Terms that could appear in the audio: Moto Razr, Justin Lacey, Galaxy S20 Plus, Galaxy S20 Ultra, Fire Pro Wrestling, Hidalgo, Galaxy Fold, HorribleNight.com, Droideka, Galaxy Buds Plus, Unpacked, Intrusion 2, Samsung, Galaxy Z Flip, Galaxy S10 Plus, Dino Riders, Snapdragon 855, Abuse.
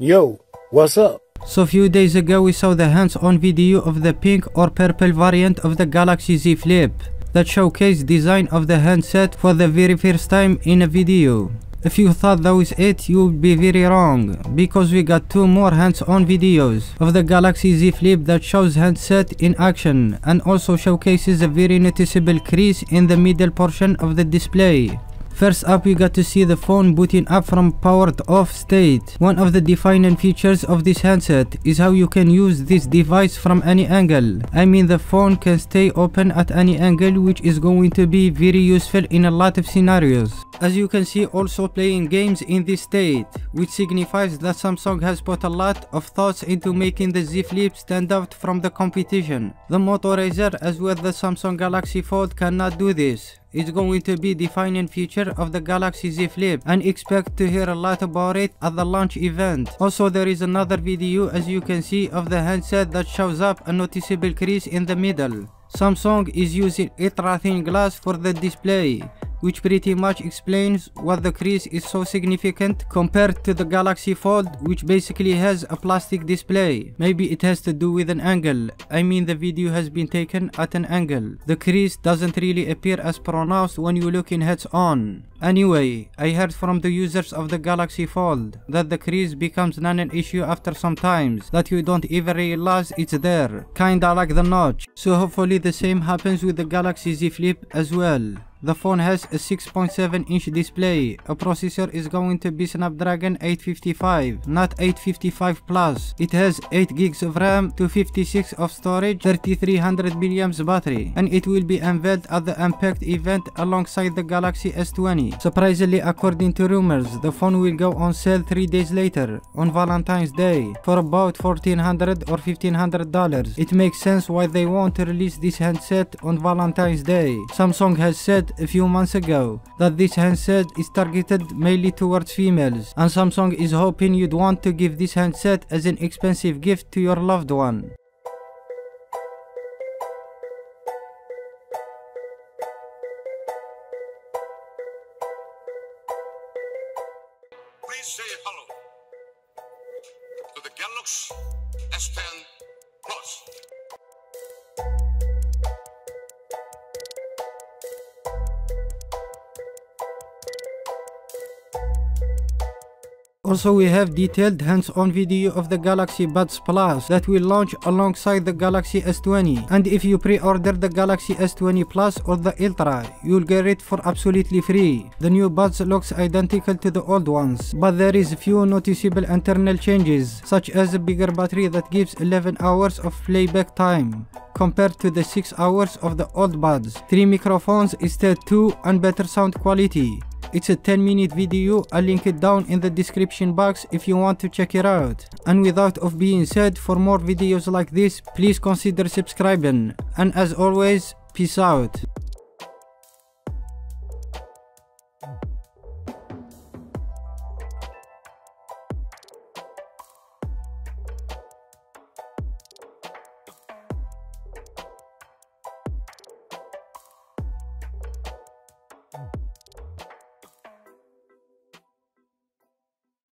Yo, what's up? So a few days ago we saw the hands-on video of the pink or purple variant of the Galaxy Z Flip that showcased design of the handset for the very first time in a video. If you thought that was it, you would be very wrong, because we got two more hands-on videos of the Galaxy Z Flip that shows handset in action and also showcases a very noticeable crease in the middle portion of the display. First up, we got to see the phone booting up from powered off state. One of the defining features of this handset is how you can use this device from any angle. I mean, the phone can stay open at any angle, which is going to be very useful in a lot of scenarios. As you can see, also playing games in this state, which signifies that Samsung has put a lot of thoughts into making the Z Flip stand out from the competition. The Moto Razr as well as the Samsung Galaxy Fold cannot do this. It's going to be defining feature of the Galaxy Z Flip, and expect to hear a lot about it at the launch event. Also, there is another video, as you can see, of the handset that shows up a noticeable crease in the middle. Samsung is using ultra thin glass for the display, which pretty much explains why the crease is so significant compared to the Galaxy Fold, which basically has a plastic display. Maybe it has to do with an angle. I mean, the video has been taken at an angle. The crease doesn't really appear as pronounced when you look in heads on. Anyway, I heard from the users of the Galaxy Fold that the crease becomes not an issue after some times, that you don't even realize it's there, kinda like the notch. So hopefully the same happens with the Galaxy Z Flip as well. The phone has a 6.7-inch display. A processor is going to be Snapdragon 855, not 855 Plus. It has 8 gigs of RAM, 256 of storage, 3300 mAh battery, and it will be unveiled at the Unpacked event alongside the Galaxy S20. Surprisingly, according to rumors, the phone will go on sale 3 days later, on Valentine's Day, for about $1,400 or $1,500. It makes sense why they want to release this handset on Valentine's Day. Samsung has said a few months ago that this handset is targeted mainly towards females, and Samsung is hoping you'd want to give this handset as an expensive gift to your loved one. Please say hello to the Galaxy S10 Plus. Also, we have detailed hands-on video of the Galaxy Buds Plus that will launch alongside the Galaxy S20. And if you pre-order the Galaxy S20 Plus or the Ultra, you'll get it for absolutely free. The new Buds looks identical to the old ones, but there is few noticeable internal changes, such as a bigger battery that gives 11 hours of playback time, compared to the 6 hours of the old Buds. 3 microphones instead 2, and better sound quality. It's a 10-minute video. I'll link it down in the description box if you want to check it out. And without of being said, for more videos like this, please consider subscribing. And as always, peace out.